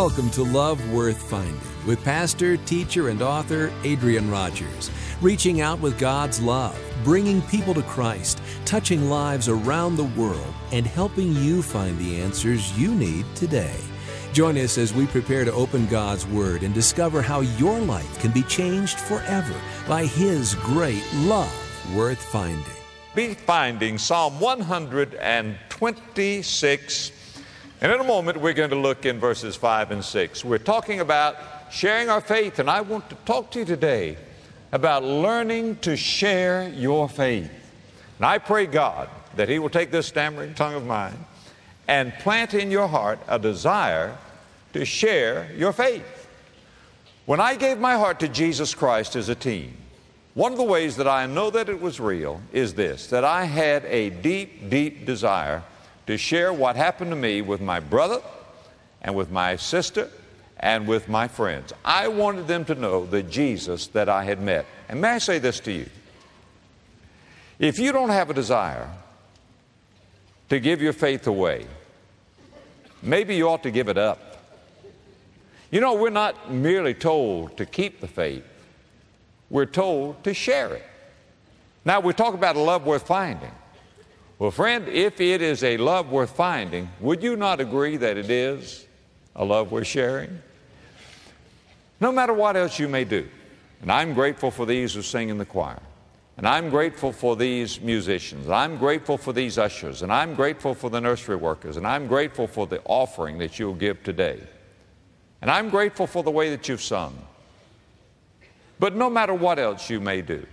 Welcome to Love Worth Finding with pastor, teacher, and author Adrian Rogers. Reaching out with God's love, bringing people to Christ, touching lives around the world, and helping you find the answers you need today. Join us as we prepare to open God's Word and discover how your life can be changed forever by His great love worth finding. Be finding Psalm 126. And in a moment, we're going to look in verses 5 and 6. We're talking about sharing our faith, and I want to talk to you today about learning to share your faith. And I pray God that He will take this stammering tongue of mine and plant in your heart a desire to share your faith. When I gave my heart to Jesus Christ as a teen, one of the ways that I know that it was real is this, that I had a deep, deep desire to share what happened to me with my brother and with my sister and with my friends. I wanted them to know the Jesus that I had met. And may I say this to you? If you don't have a desire to give your faith away, maybe you ought to give it up. You know, we're not merely told to keep the faith. We're told to share it. Now, we talk about a love worth finding. Well, friend, if it is a love worth finding, would you not agree that it is a love worth sharing? No matter what else you may do, and I'm grateful for these who sing in the choir, and I'm grateful for these musicians, and I'm grateful for these ushers, and I'm grateful for the nursery workers, and I'm grateful for the offering that you'll give today, and I'm grateful for the way that you've sung. But no matter what else you may do,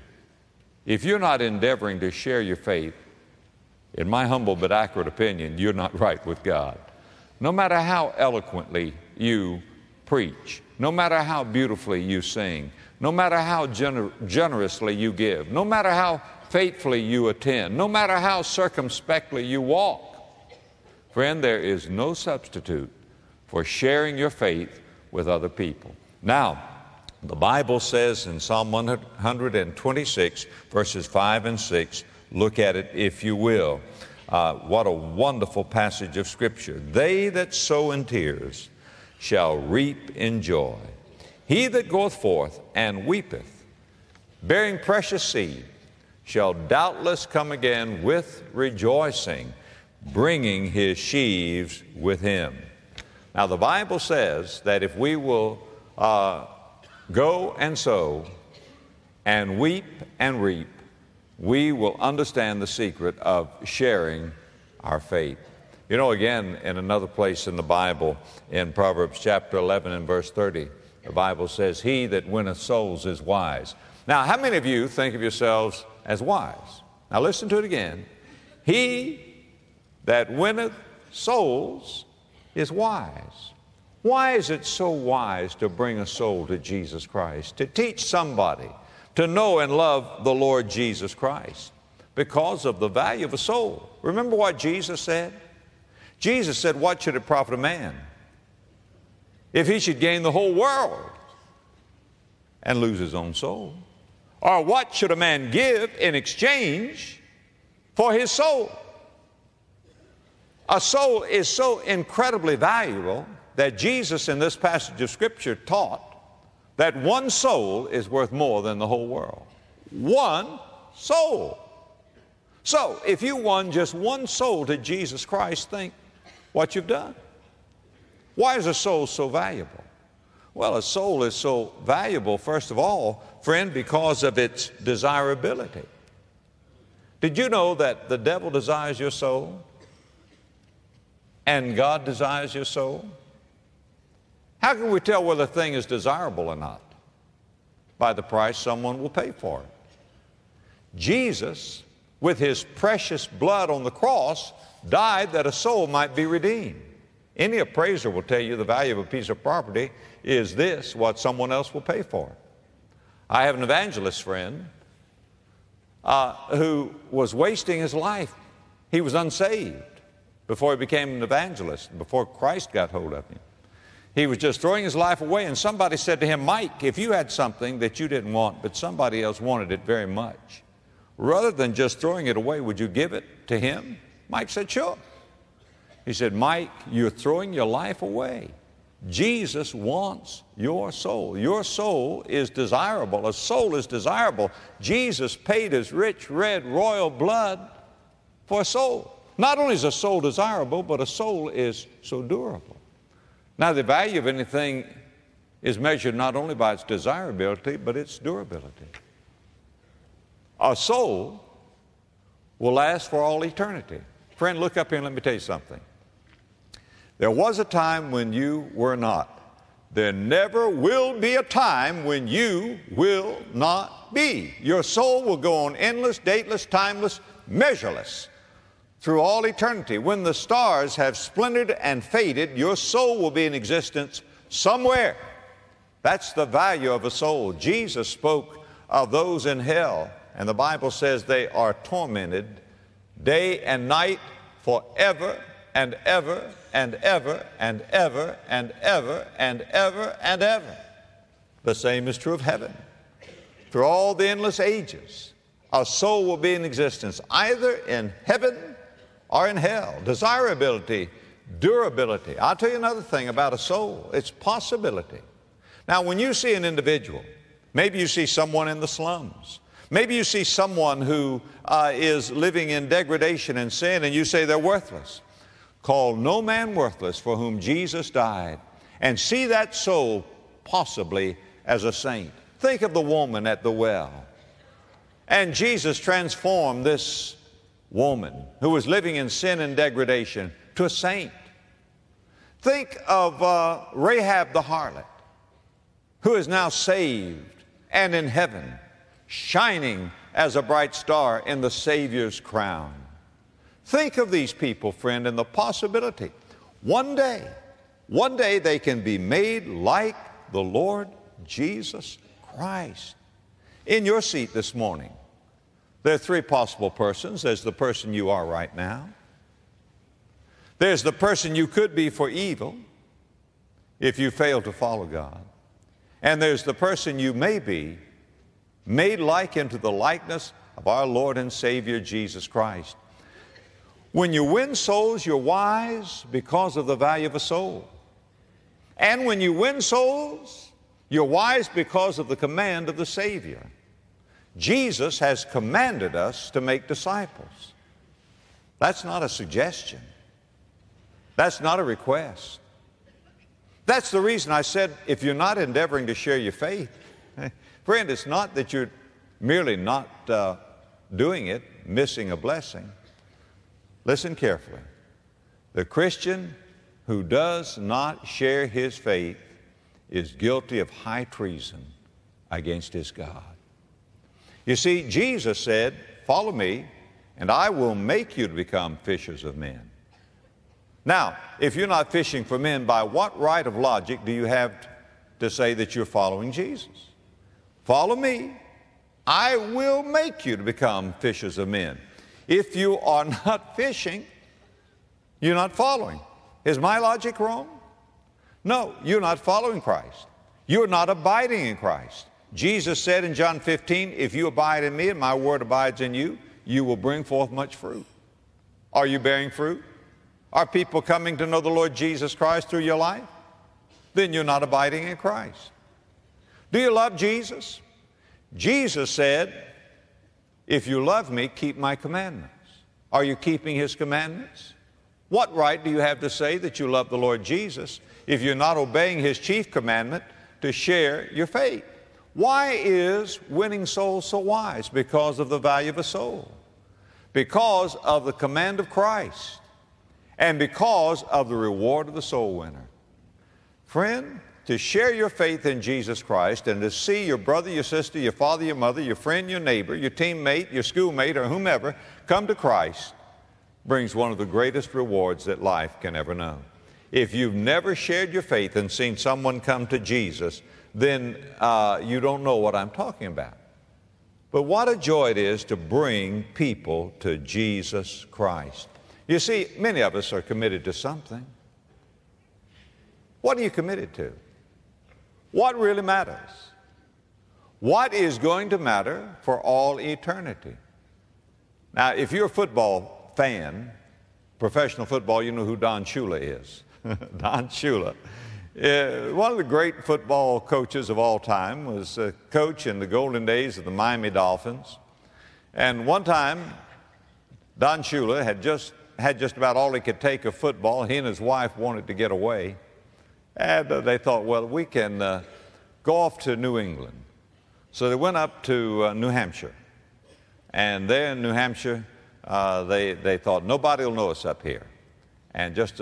if you're not endeavoring to share your faith, in my humble but accurate opinion, you're not right with God. No matter how eloquently you preach, no matter how beautifully you sing, no matter how generously you give, no matter how faithfully you attend, no matter how circumspectly you walk, friend, there is no substitute for sharing your faith with other people. Now, the Bible says in Psalm 126, verses 5 and 6, look at it, if you will. What a wonderful passage of Scripture. They that sow in tears shall reap in joy. He that goeth forth and weepeth, bearing precious seed, shall doubtless come again with rejoicing, bringing his sheaves with him. Now, the Bible says that if we will go and sow and weep and reap, we will understand the secret of sharing our faith. You know, again, in another place in the Bible, in Proverbs chapter 11 and verse 30, the Bible says, he that winneth souls is wise. Now, how many of you think of yourselves as wise? Now, listen to it again. He that winneth souls is wise. Why is it so wise to bring a soul to Jesus Christ, to teach somebody to know and love the Lord Jesus Christ? Because of the value of a soul. Remember what Jesus said? Jesus said, what should it profit a man if he should gain the whole world and lose his own soul? Or what should a man give in exchange for his soul? A soul is so incredibly valuable that Jesus in this passage of Scripture taught that one soul is worth more than the whole world. One soul. So, if you won just one soul to Jesus Christ, think what you've done. Why is a soul so valuable? Well, a soul is so valuable, first of all, friend, because of its desirability. Did you know that the devil desires your soul and God desires your soul? How can we tell whether a thing is desirable or not? By the price someone will pay for it. Jesus, with His precious blood on the cross, died that a soul might be redeemed. Any appraiser will tell you the value of a piece of property is this, what someone else will pay for it. I have an evangelist friend who was wasting his life. He was unsaved before he became an evangelist, before Christ got hold of him. He was just throwing his life away, and somebody said to him, Mike, if you had something that you didn't want, but somebody else wanted it very much, rather than just throwing it away, would you give it to him? Mike said, sure. He said, Mike, you're throwing your life away. Jesus wants your soul. Your soul is desirable. A soul is desirable. Jesus paid His rich, red, royal blood for a soul. Not only is a soul desirable, but a soul is so durable. Now, the value of anything is measured not only by its desirability, but its durability. A soul will last for all eternity. Friend, look up here and let me tell you something. There was a time when you were not. There never will be a time when you will not be. Your soul will go on endless, dateless, timeless, measureless through all eternity. When the stars have splintered and faded, your soul will be in existence somewhere. That's the value of a soul. Jesus spoke of those in hell, and the Bible says they are tormented day and night forever and ever and ever and ever and ever and ever and ever. The same is true of heaven. Through all the endless ages, our soul will be in existence either in heaven or in hell. Desirability, durability. I'll tell you another thing about a soul. It's possibility. Now, when you see an individual, maybe you see someone in the slums. Maybe you see someone who is living in degradation and sin, and you say they're worthless. Call no man worthless for whom Jesus died, and see that soul possibly as a saint. Think of the woman at the well. And Jesus transformed this woman who was living in sin and degradation to a saint. Think of Rahab the harlot, who is now saved and in heaven, shining as a bright star in the Savior's crown. Think of these people, friend, and the possibility. One day they can be made like the Lord Jesus Christ. In your seat this morning, there are three possible persons. There's the person you are right now. There's the person you could be for evil if you fail to follow God. And there's the person you may be, made like into the likeness of our Lord and Savior Jesus Christ. When you win souls, you're wise because of the value of a soul. And when you win souls, you're wise because of the command of the Savior. Jesus has commanded us to make disciples. That's not a suggestion. That's not a request. That's the reason I said, if you're not endeavoring to share your faith, friend, it's not that you're merely not doing it, missing a blessing. Listen carefully. The Christian who does not share his faith is guilty of high treason against his God. You see, Jesus said, "Follow me, and I will make you to become fishers of men." Now, if you're not fishing for men, by what right of logic do you have to say that you're following Jesus? Follow me, I will make you to become fishers of men. If you are not fishing, you're not following. Is my logic wrong? No, you're not following Christ. You're not abiding in Christ. Jesus said in John 15, if you abide in me and my word abides in you, you will bring forth much fruit. Are you bearing fruit? Are people coming to know the Lord Jesus Christ through your life? Then you're not abiding in Christ. Do you love Jesus? Jesus said, if you love me, keep my commandments. Are you keeping His commandments? What right do you have to say that you love the Lord Jesus if you're not obeying His chief commandment to share your faith? Why is winning souls so wise? Because of the value of a soul, because of the command of Christ, and because of the reward of the soul winner. Friend, to share your faith in Jesus Christ and to see your brother, your sister, your father, your mother, your friend, your neighbor, your teammate, your schoolmate, or whomever come to Christ brings one of the greatest rewards that life can ever know. If you've never shared your faith and seen someone come to Jesus, then you don't know what I'm talking about. But what a joy it is to bring people to Jesus Christ. You see, many of us are committed to something. What are you committed to? What really matters? What is going to matter for all eternity? Now, if you're a football fan, professional football, you know who Don Shula is. Don Shula One of the great football coaches of all time was a coach in the golden days of the Miami Dolphins. And one time, Don Shula had just about all he could take of football. He and his wife wanted to get away. And they thought, well, we can go off to New England. So they went up to New Hampshire. And there in New Hampshire, they thought, nobody will know us up here. And just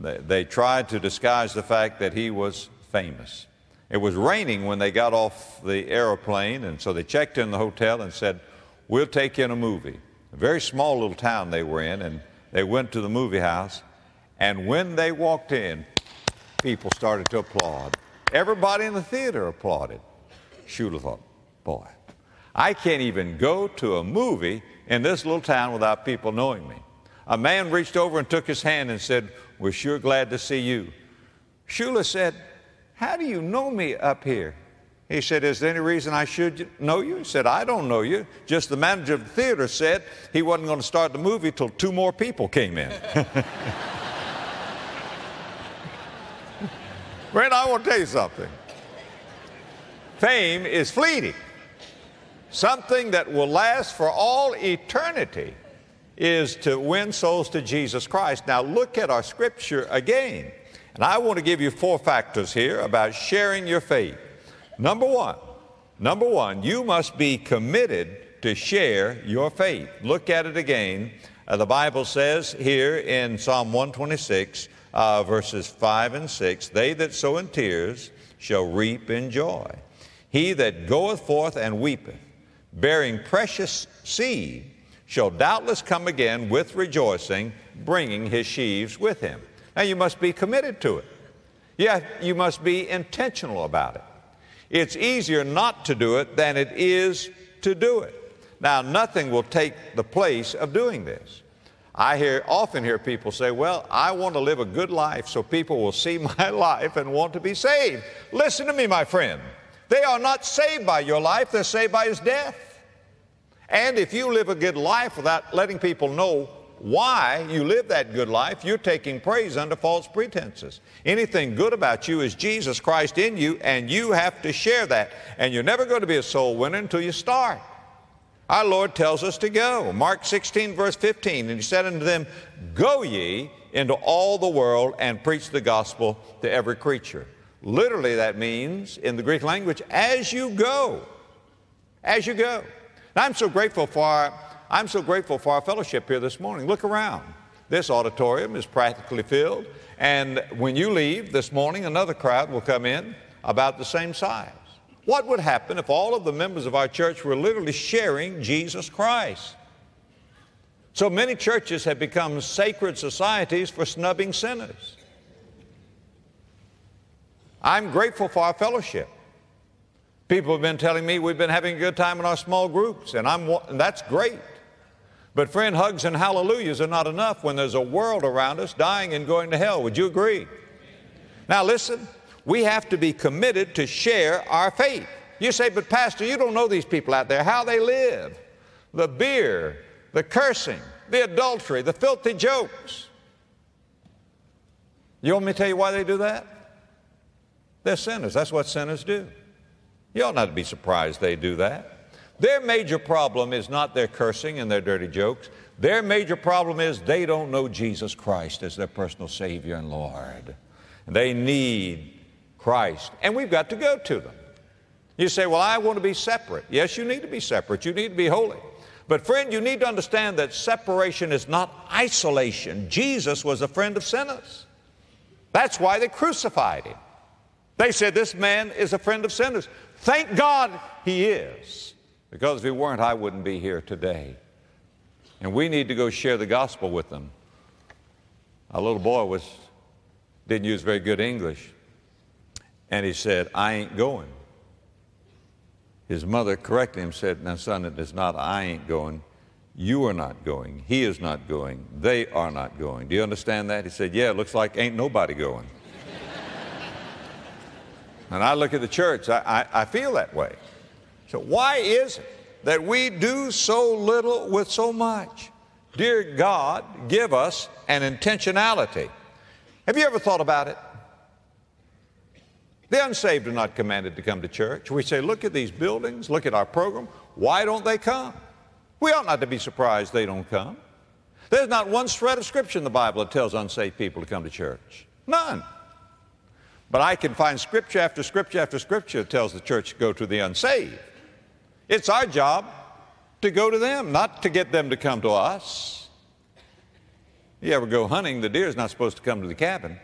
they tried to disguise the fact that he was famous. It was raining when they got off the airplane, and so they checked in the hotel and said, we'll take you in a movie. A very small little town they were in, and they went to the movie house. And when they walked in, people started to applaud. Everybody in the theater applauded. Shula thought, boy, I can't even go to a movie in this little town without people knowing me. A man reached over and took his hand and said, we're sure glad to see you. Shula said, how do you know me up here? He said, is there any reason I should know you? He said, I don't know you. Just the manager of the theater said he wasn't going to start the movie till two more people came in. Brent, I want to tell you something. Fame is fleeting. Something that will last for all eternity is to win souls to Jesus Christ. Now look at our scripture again. And I want to give you four factors here about sharing your faith. Number one, you must be committed to share your faith. Look at it again. The Bible says here in Psalm 126, verses 5 and 6, they that sow in tears shall reap in joy. He that goeth forth and weepeth, bearing precious seed, shall doubtless come again with rejoicing, bringing his sheaves with him. Now, you must be committed to it. Yeah, you must be intentional about it. It's easier not to do it than it is to do it. Now, nothing will take the place of doing this. I often hear people say, well, I want to live a good life so people will see my life and want to be saved. Listen to me, my friend. They are not saved by your life. They're saved by his death. And if you live a good life without letting people know why you live that good life, you're taking praise under false pretenses. Anything good about you is Jesus Christ in you, and you have to share that. And you're never going to be a soul winner until you start. Our Lord tells us to go. Mark 16, verse 15, and he said unto them, go ye into all the world and preach the gospel to every creature. Literally, that means, in the Greek language, as you go. As you go. And I'm so grateful for our fellowship here this morning. Look around. This auditorium is practically filled, and when you leave this morning, another crowd will come in about the same size. What would happen if all of the members of our church were literally sharing Jesus Christ? So many churches have become sacred societies for snubbing sinners. I'm grateful for our fellowship. People have been telling me we've been having a good time in our small groups, and that's great. But friend, hugs and hallelujahs are not enough when there's a world around us dying and going to hell. Would you agree? Now listen, we have to be committed to share our faith. You say, but Pastor, you don't know these people out there, how they live. The beer, the cursing, the adultery, the filthy jokes. You want me to tell you why they do that? They're sinners. That's what sinners do. You ought not to be surprised they do that. Their major problem is not their cursing and their dirty jokes. Their major problem is they don't know Jesus Christ as their personal Savior and Lord. They need Christ, and we've got to go to them. You say, well, I want to be separate. Yes, you need to be separate. You need to be holy. But friend, you need to understand that separation is not isolation. Jesus was a friend of sinners. That's why they crucified him. They said, this man is a friend of sinners. Thank God he is, because if he weren't, I wouldn't be here today. And we need to go share the gospel with them. A little boy didn't use very good English, and he said, I ain't going. His mother corrected him, said, now son, it is not I ain't going. You are not going. He is not going. They are not going. Do you understand that? He said, yeah, it looks like ain't nobody going. And I look at the church, I feel that way. So why is it that we do so little with so much? Dear God, give us an intentionality. Have you ever thought about it? The unsaved are not commanded to come to church. We say, look at these buildings, look at our program. Why don't they come? We ought not to be surprised they don't come. There's not one shred of Scripture in the Bible that tells unsaved people to come to church. None. But I can find Scripture after Scripture after Scripture that tells the church to go to the unsaved. It's our job to go to them, not to get them to come to us. You ever go hunting, the deer's not supposed to come to the cabin.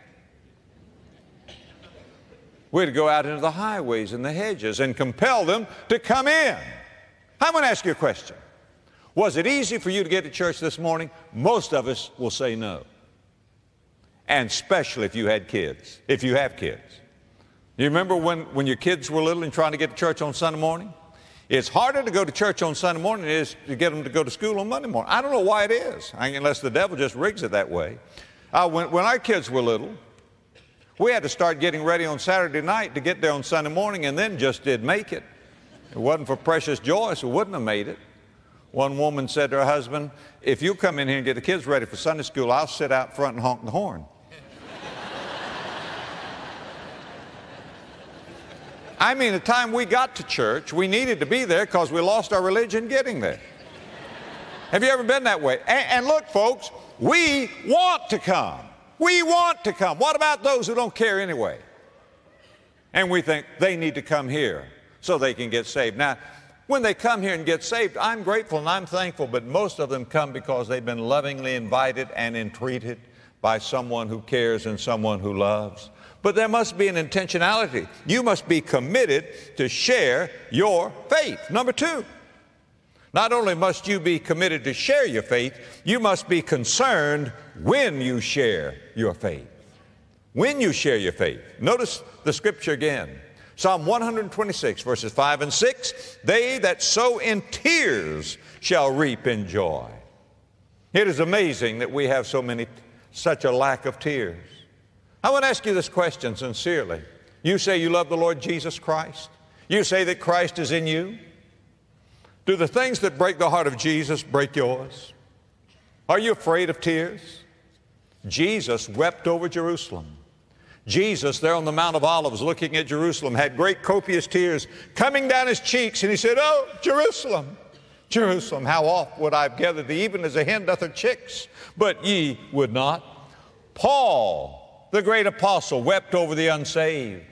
We're to go out into the highways and the hedges and compel them to come in. I'm going to ask you a question. Was it easy for you to get to church this morning? Most of us will say no. And especially if you had kids, if you have kids. You remember when your kids were little and trying to get to church on Sunday morning? It's harder to go to church on Sunday morning than it is to get them to go to school on Monday morning. I don't know why it is, unless the devil just rigs it that way. When our kids were little, we had to start getting ready on Saturday night to get there on Sunday morning, and then just did make it. It wasn't for Precious Joyce, we wouldn't have made it. One woman said to her husband, if you come in here and get the kids ready for Sunday school, I'll sit out front and honk the horn. I mean, the time we got to church, we needed to be there because we lost our religion getting there. Have you ever been that way? And look, folks, we want to come. We want to come. What about those who don't care anyway? And we think they need to come here so they can get saved. Now, when they come here and get saved, I'm grateful and I'm thankful, but most of them come because they've been lovingly invited and entreated by someone who cares and someone who loves. But there must be an intentionality. You must be committed to share your faith. Number two, not only must you be committed to share your faith, you must be concerned when you share your faith. When you share your faith. Notice the Scripture again. Psalm 126, verses 5 and 6, they that sow in tears shall reap in joy. It is amazing that we have such a lack of tears. I want to ask you this question sincerely. You say you love the Lord Jesus Christ. You say that Christ is in you. Do the things that break the heart of Jesus break yours? Are you afraid of tears? Jesus wept over Jerusalem. Jesus, there on the Mount of Olives, looking at Jerusalem, had great copious tears coming down his cheeks, and he said, oh, Jerusalem, Jerusalem, how oft would I have gathered thee, even as a hen doth her chicks, but ye would not. Paul, the great apostle, wept over the unsaved.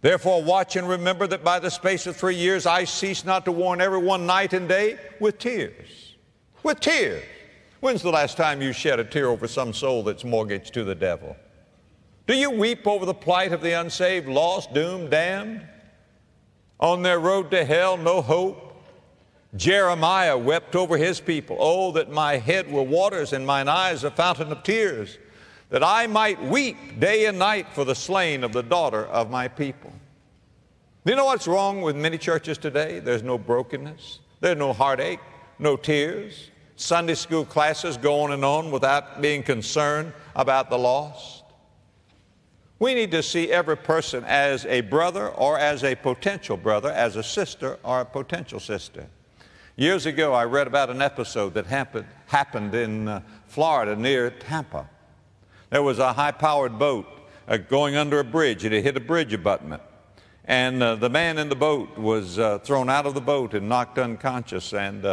Therefore watch and remember that by the space of 3 years I cease not to warn everyone night and day with tears. With tears. When's the last time you shed a tear over some soul that's mortgaged to the devil? Do you weep over the plight of the unsaved, lost, doomed, damned? On their road to hell, no hope. Jeremiah wept over his people. Oh, that my head were waters and mine eyes a fountain of tears, that I might weep day and night for the slain of the daughter of my people. Do you know what's wrong with many churches today? There's no brokenness. There's no heartache, no tears. Sunday school classes go on without being concerned about the lost. We need to see every person as a brother or as a potential brother, as a sister or a potential sister. Years ago, I read about an episode that happened in Florida near Tampa. There was a high-powered boat going under a bridge. It had hit a bridge abutment. And the man in the boat was thrown out of the boat and knocked unconscious. And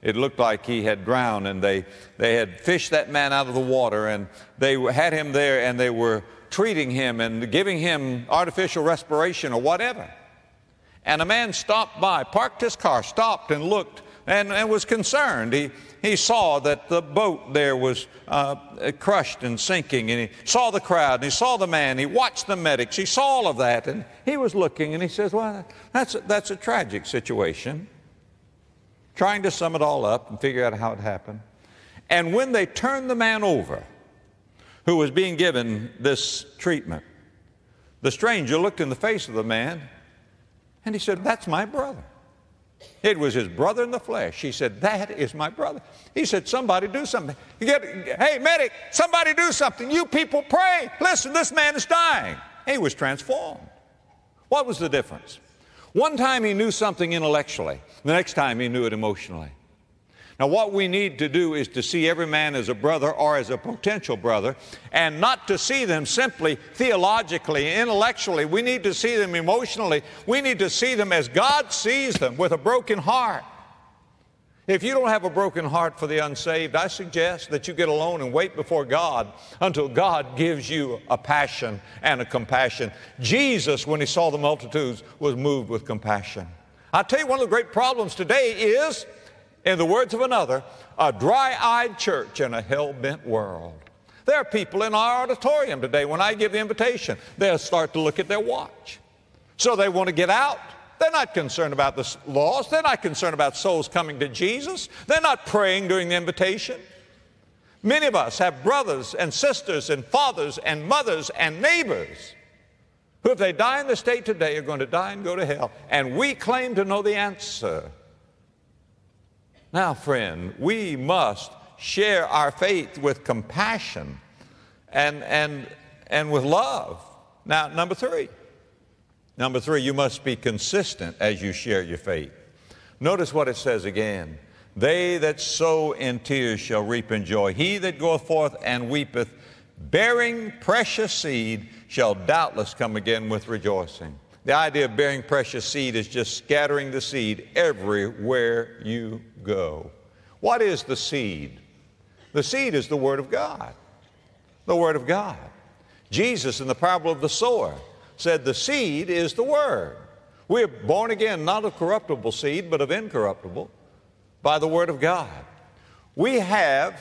it looked like he had drowned. And they had fished that man out of the water. And they had him there, and they were treating him and giving him artificial respiration or whatever. And a man stopped by, parked his car, stopped and looked and was concerned. He saw that the boat there was crushed and sinking, and he saw the crowd, and he saw the man, he watched the medics, he saw all of that, and he was looking, and he says, well, that's a tragic situation. Trying to sum it all up and figure out how it happened. And when they turned the man over, who was being given this treatment, the stranger looked in the face of the man, and he said, that's my brother. It was his brother in the flesh. He said, that is my brother. He said, somebody do something. Hey, medic, somebody do something. You people pray. Listen, this man is dying. He was transformed. What was the difference? One time he knew something intellectually. The next time he knew it emotionally. Now, what we need to do is to see every man as a brother or as a potential brother, and not to see them simply theologically, intellectually. We need to see them emotionally. We need to see them as God sees them, with a broken heart. If you don't have a broken heart for the unsaved, I suggest that you get alone and wait before God until God gives you a passion and a compassion. Jesus, when he saw the multitudes, was moved with compassion. I'll tell you, one of the great problems today is, in the words of another, a dry-eyed church in a hell-bent world. There are people in our auditorium today, when I give the invitation, they'll start to look at their watch. So they want to get out. They're not concerned about the lost. They're not concerned about souls coming to Jesus. They're not praying during the invitation. Many of us have brothers and sisters and fathers and mothers and neighbors who, if they die in the state today, are going to die and go to hell. And we claim to know the answer. Now, friend, we must share our faith with compassion and with love. Now, number three, you must be consistent as you share your faith. Notice what it says again. They that sow in tears shall reap in joy. He that goeth forth and weepeth, bearing precious seed, shall doubtless come again with rejoicing. The idea of bearing precious seed is just scattering the seed everywhere you go. What is the seed? The seed is the Word of God. The Word of God. Jesus, in the parable of the sower, said the seed is the Word. We are born again, not of corruptible seed, but of incorruptible, by the Word of God. We have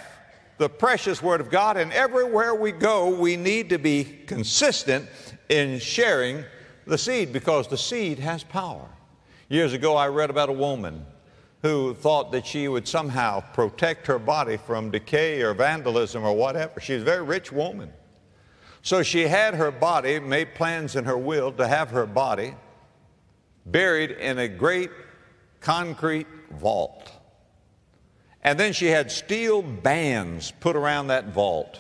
the precious Word of God, and everywhere we go, we need to be consistent in sharing the seed, because the seed has power. Years ago, I read about a woman who thought that she would somehow protect her body from decay or vandalism or whatever. She was a very rich woman. So she had her body, made plans in her will to have her body buried in a great concrete vault. And then she had steel bands put around that vault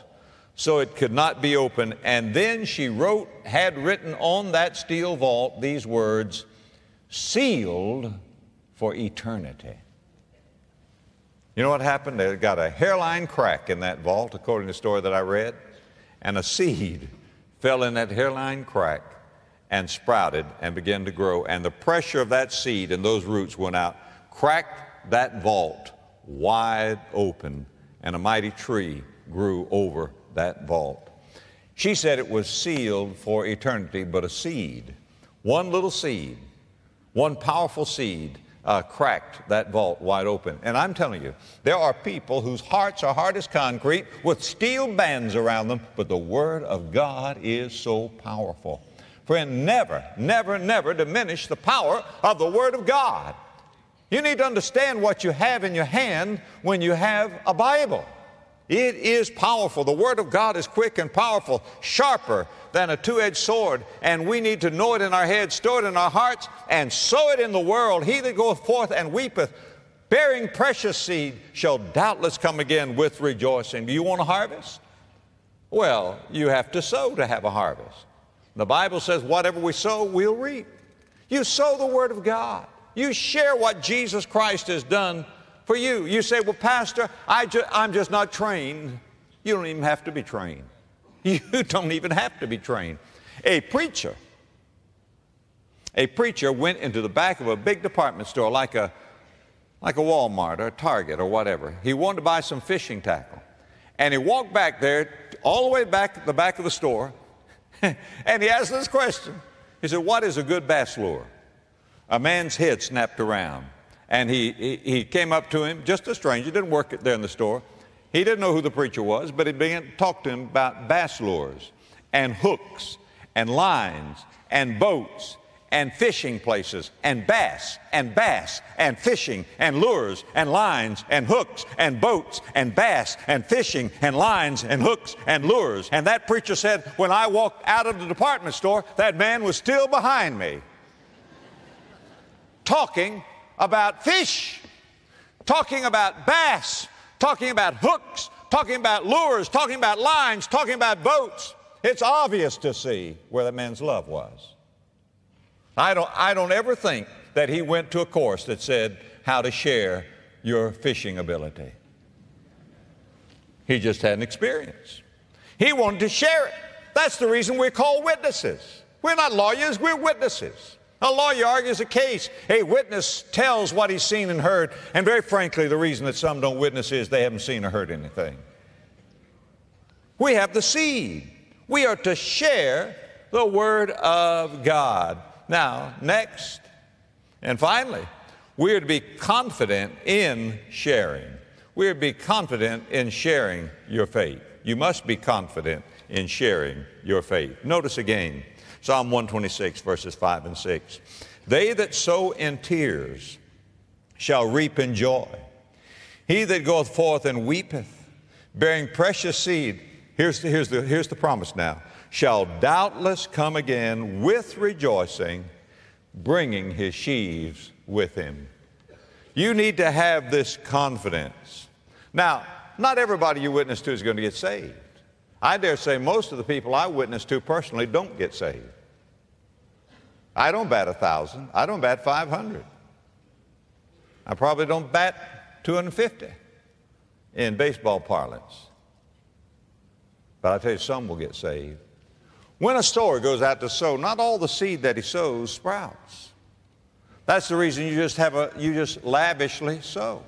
so it could not be opened. And then she had written on that steel vault these words, sealed for eternity. You know what happened? They got a hairline crack in that vault, according to the story that I read. And a seed fell in that hairline crack and sprouted and began to grow. And the pressure of that seed and those roots went out, cracked that vault wide open, and a mighty tree grew over that vault. She said it was sealed for eternity, but a seed, one little seed, one powerful seed, cracked that vault wide open. And I'm telling you, there are people whose hearts are hard as concrete with steel bands around them, but the Word of God is so powerful. Friend, never, never, never diminish the power of the Word of God. You need to understand what you have in your hand when you have a Bible. It is powerful. The Word of God is quick and powerful, sharper than a two-edged sword, and we need to know it in our heads, store it in our hearts, and sow it in the world. He that goeth forth and weepeth, bearing precious seed, shall doubtless come again with rejoicing. Do you want a harvest? Well, you have to sow to have a harvest. The Bible says whatever we sow, we'll reap. You sow the Word of God. You share what Jesus Christ has done for you. You say, well, Pastor, I'm just not trained. You don't even have to be trained. You don't even have to be trained. A preacher went into the back of a big department store like a Walmart or a Target or whatever. He wanted to buy some fishing tackle. And he walked back there, all the way back at the back of the store, and he asked this question. He said, what is a good bass lure? A man's head snapped around, and he came up to him, just a stranger, didn't work there in the store. He didn't know who the preacher was, but he began to talk to him about bass lures and hooks and lines and boats and fishing places and bass and fishing and lures and lines and hooks and boats and bass and fishing and lines and hooks and lures. And that preacher said, when I walked out of the department store, that man was still behind me talking about fish, talking about bass, talking about hooks, talking about lures, talking about lines, talking about boats. It's obvious to see where that man's love was. I don't ever think that he went to a course that said how to share your fishing ability. He just had an experience. He wanted to share it. That's the reason we're called witnesses. We're not lawyers, we're witnesses. A lawyer argues a case. A witness tells what he's seen and heard. And very frankly, the reason that some don't witness is they haven't seen or heard anything. We have the seed. We are to share the Word of God. Now, next and finally, we are to be confident in sharing. We are to be confident in sharing your faith. You must be confident in sharing your faith. Notice again, Psalm 126, verses 5 and 6. They that sow in tears shall reap in joy. He that goeth forth and weepeth, bearing precious seed, here's the promise now, shall doubtless come again with rejoicing, bringing his sheaves with him. You need to have this confidence. Now, not everybody you witness to is going to get saved. I dare say most of the people I witness to personally don't get saved. I don't bat 1,000. I don't bat 500. I probably don't bat 250 in baseball parlance. But I tell you, some will get saved. When a sower goes out to sow, not all the seed that he sows sprouts. That's the reason you just lavishly sow.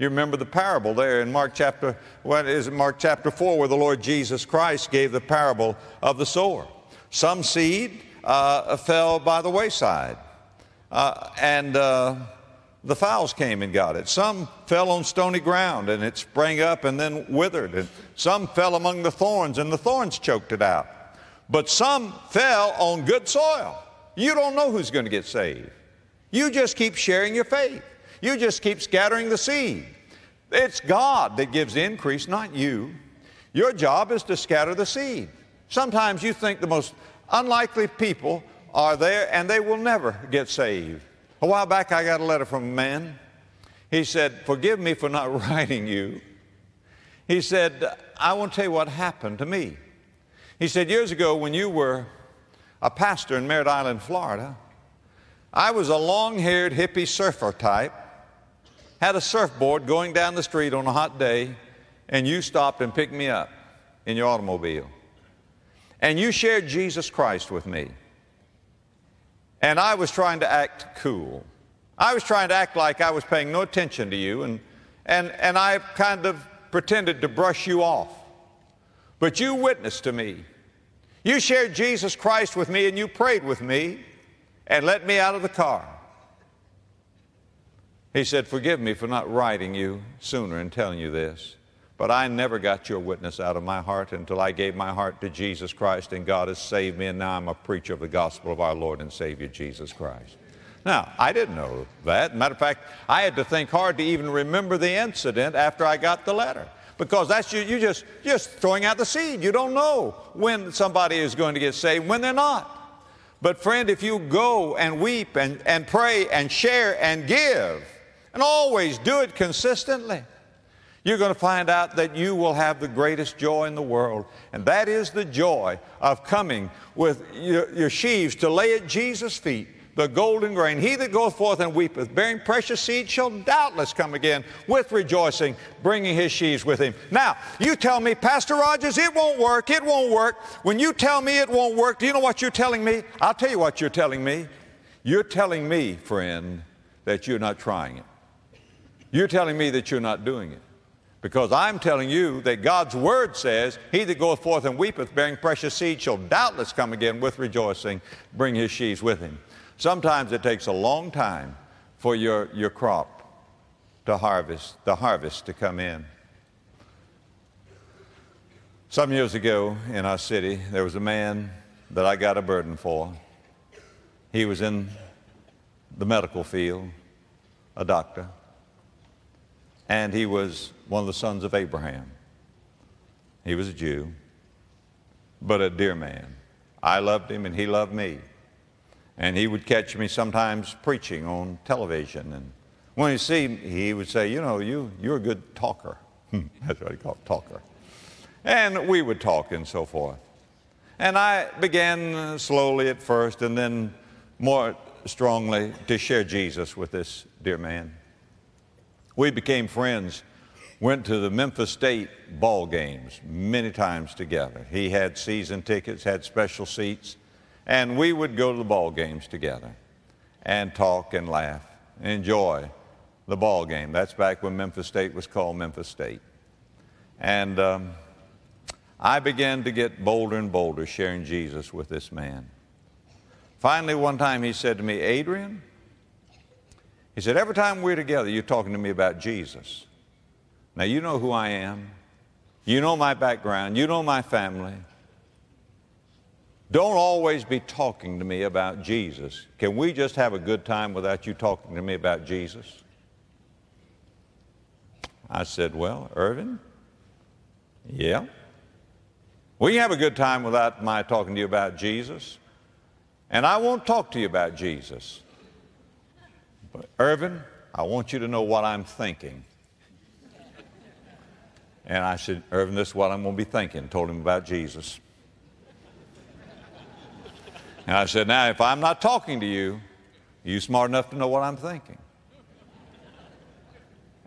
You remember the parable there in Mark chapter 4, where the Lord Jesus Christ gave the parable of the sower. Some seed fell by the wayside, and the fowls came and got it. Some fell on stony ground, and it sprang up and then withered. And some fell among the thorns, and the thorns choked it out. But some fell on good soil. You don't know who's going to get saved. You just keep sharing your faith. You just keep scattering the seed. It's God that gives the increase, not you. Your job is to scatter the seed. Sometimes you think the most unlikely people are there and they will never get saved. A while back I got a letter from a man. He said, "Forgive me for not writing you." He said, "I want to tell you what happened to me." He said, "Years ago when you were a pastor in Merritt Island, Florida, I was a long-haired hippie surfer type, had a surfboard going down the street on a hot day, and you stopped and picked me up in your automobile. And you shared Jesus Christ with me. And I was trying to act cool. I was trying to act like I was paying no attention to you, and I kind of pretended to brush you off. But you witnessed to me. You shared Jesus Christ with me, and you prayed with me, and let me out of the car." He said, "Forgive me for not writing you sooner and telling you this, but I never got your witness out of my heart until I gave my heart to Jesus Christ, and God has saved me, and now I'm a preacher of the gospel of our Lord and Savior Jesus Christ." Now, I didn't know that. Matter of fact, I had to think hard to even remember the incident after I got the letter, because that's you're just throwing out the seed. You don't know when somebody is going to get saved, when they're not. But friend, if you go and weep and pray and share and give, and always do it consistently, you're going to find out that you will have the greatest joy in the world. And that is the joy of coming with your sheaves to lay at Jesus' feet, the golden grain. He that goeth forth and weepeth, bearing precious seed, shall doubtless come again with rejoicing, bringing his sheaves with him. Now, you tell me, "Pastor Rogers, it won't work, it won't work." When you tell me it won't work, do you know what you're telling me? I'll tell you what you're telling me. You're telling me, friend, that you're not trying it. You're telling me that you're not doing it. Because I'm telling you that God's Word says, "He that goeth forth and weepeth, bearing precious seed, shall doubtless come again with rejoicing, bring his sheaves with him." Sometimes it takes a long time for your crop to harvest, the harvest to come in. Some years ago in our city, there was a man that I got a burden for. He was in the medical field, a doctor, and he was one of the sons of Abraham. He was a Jew, but a dear man. I loved him and he loved me. And he would catch me sometimes preaching on television. And when he see me, he would say, "You know, you're a good talker." That's what he called, talker. And we would talk and so forth. And I began slowly at first and then more strongly to share Jesus with this dear man. We became friends, went to the Memphis State ball games many times together. He had season tickets, had special seats, and we would go to the ball games together and talk and laugh, enjoy the ball game. That's back when Memphis State was called Memphis State. And I began to get bolder and bolder sharing Jesus with this man. Finally, one time he said to me, "Adrian," he said, "every time we're together, you're talking to me about Jesus. Now, you know who I am. You know my background. You know my family. Don't always be talking to me about Jesus. Can we just have a good time without you talking to me about Jesus?" I said, "Well, Irvin, yeah. We have a good time without my talking to you about Jesus, and I won't talk to you about Jesus. But, Irvin, I want you to know what I'm thinking." And I said, "Irvin, this is what I'm going to be thinking," told him about Jesus. And I said, "Now, if I'm not talking to you, you're smart enough to know what I'm thinking."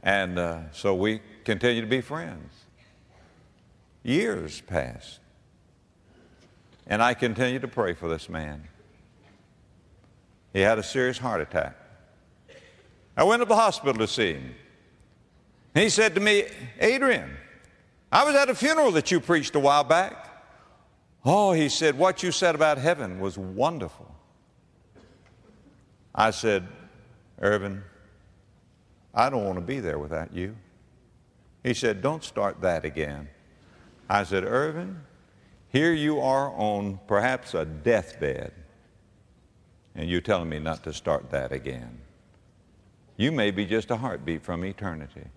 And so we continued to be friends. Years passed. And I continued to pray for this man. He had a serious heart attack. I went to the hospital to see him. He said to me, "Adrian, I was at a funeral that you preached a while back." "Oh," he said, "what you said about heaven was wonderful." I said, "Irvin, I don't want to be there without you." He said, "Don't start that again." I said, "Irvin, here you are on perhaps a deathbed, and you're telling me not to start that again. You may be just a heartbeat from eternity."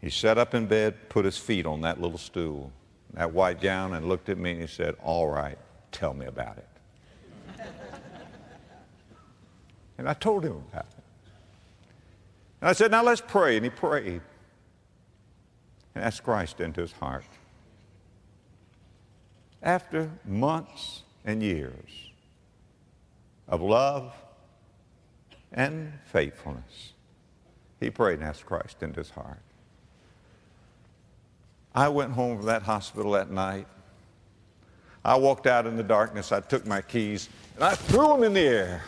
He sat up in bed, put his feet on that little stool, that white gown, and looked at me and he said, "All right, tell me about it." And I told him about it. And I said, "Now let's pray." And he prayed and asked Christ into his heart. After months and years of love and faithfulness, he prayed and asked Christ into his heart. I went home from that hospital that night. I walked out in the darkness. I took my keys and I threw them in the air.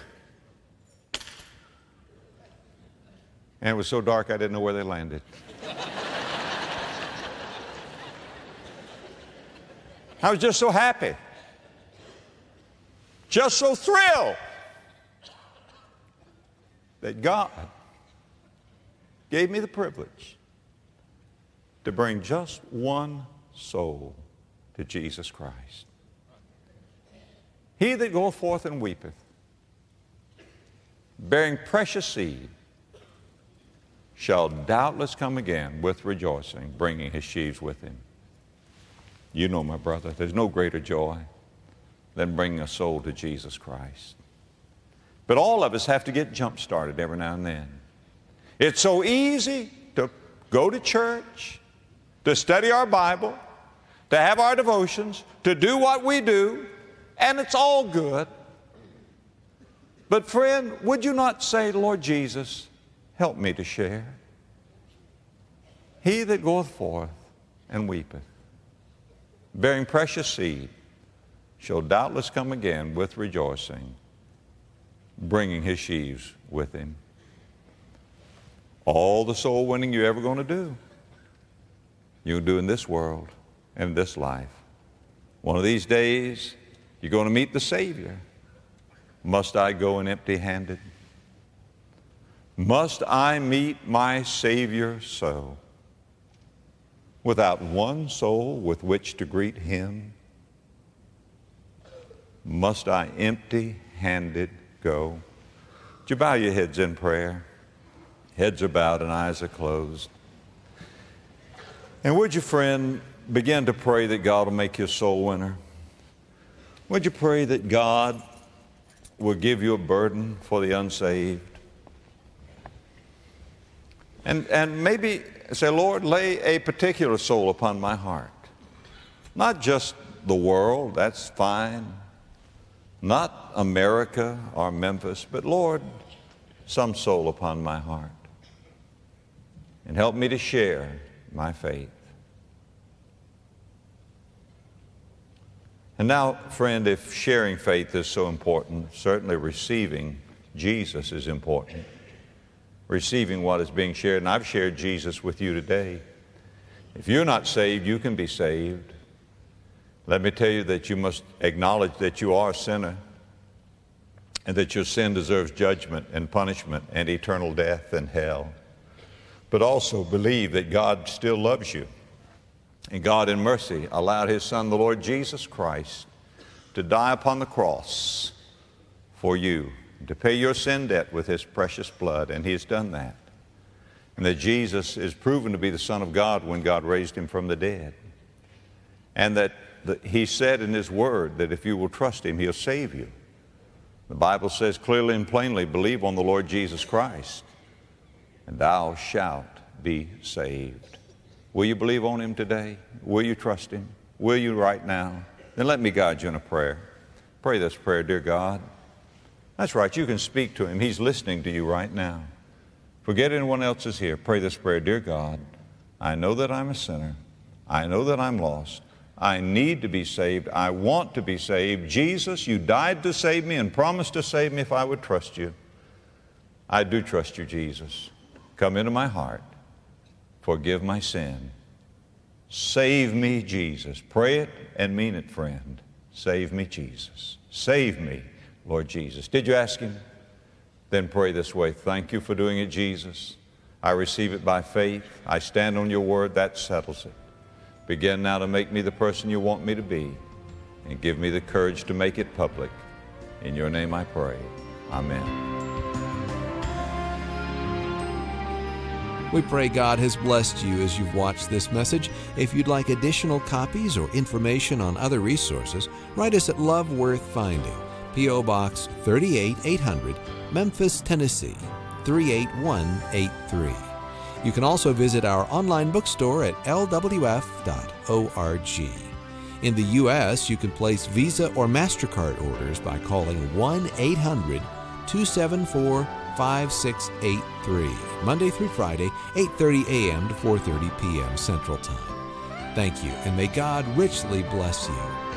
And it was so dark I didn't know where they landed. I was just so happy, just so thrilled that God gave me the privilege to bring just one soul to Jesus Christ. "He that goeth forth and weepeth, bearing precious seed, shall doubtless come again with rejoicing, bringing his sheaves with him." You know, my brother, there's no greater joy than bringing a soul to Jesus Christ. But all of us have to get jump-started every now and then. It's so easy to go to church, to study our Bible, to have our devotions, to do what we do, and it's all good. But friend, would you not say, "Lord Jesus, help me to share? He that goeth forth and weepeth, bearing precious seed, shall doubtless come again with rejoicing, bringing his sheaves with him." All the soul winning you're ever going to do, you'll do in this world and this life. One of these days, you're going to meet the Savior. Must I go in empty-handed? Must I meet my Savior so? Without one soul with which to greet him, must I empty-handed go? Would you bow your heads in prayer? Heads are bowed and eyes are closed. And would you, friend, begin to pray that God will make you a soul winner? Would you pray that God will give you a burden for the unsaved? And maybe say, "Lord, lay a particular soul upon my heart. Not just the world, that's fine. Not America or Memphis, but Lord, some soul upon my heart." and help me to share my faith. And now, friend, if sharing faith is so important, certainly receiving Jesus is important. Receiving what is being shared, and I've shared Jesus with you today. If you're not saved, you can be saved. Let me tell you that you must acknowledge that you are a sinner and that your sin deserves judgment and punishment and eternal death and hell. But also believe that God still loves you, and God in mercy allowed His Son, the Lord Jesus Christ, to die upon the cross for you, to pay your sin debt with His precious blood, and He has done that. And that Jesus is proven to be the Son of God when God raised Him from the dead. And that He said in His Word that if you will trust Him, He'll save you. The Bible says clearly and plainly, believe on the Lord Jesus Christ, and thou shalt be saved. Will you believe on Him today? Will you trust Him? Will you right now? Then let me guide you in a prayer. Pray this prayer, dear God. That's right, you can speak to Him. He's listening to you right now. Forget anyone else is here. Pray this prayer, dear God, I know that I'm a sinner. I know that I'm lost. I need to be saved. I want to be saved. Jesus, you died to save me and promised to save me if I would trust you. I do trust you, Jesus. Come into my heart. Forgive my sin. Save me, Jesus. Pray it and mean it, friend. Save me, Jesus. Save me, Lord Jesus. Did you ask Him? Then pray this way. Thank you for doing it, Jesus. I receive it by faith. I stand on your word. That settles it. Begin now to make me the person you want me to be, and give me the courage to make it public. In your name I pray. Amen. We pray God has blessed you as you've watched this message. If you'd like additional copies or information on other resources, write us at Love Worth Finding, P.O. Box 38800, Memphis, Tennessee, 38183. You can also visit our online bookstore at lwf.org. In the U.S., you can place Visa or MasterCard orders by calling 1-800-274-5683, Monday through Friday, 8:30 a.m. to 4:30 p.m. Central Time. Thank you, and may God richly bless you.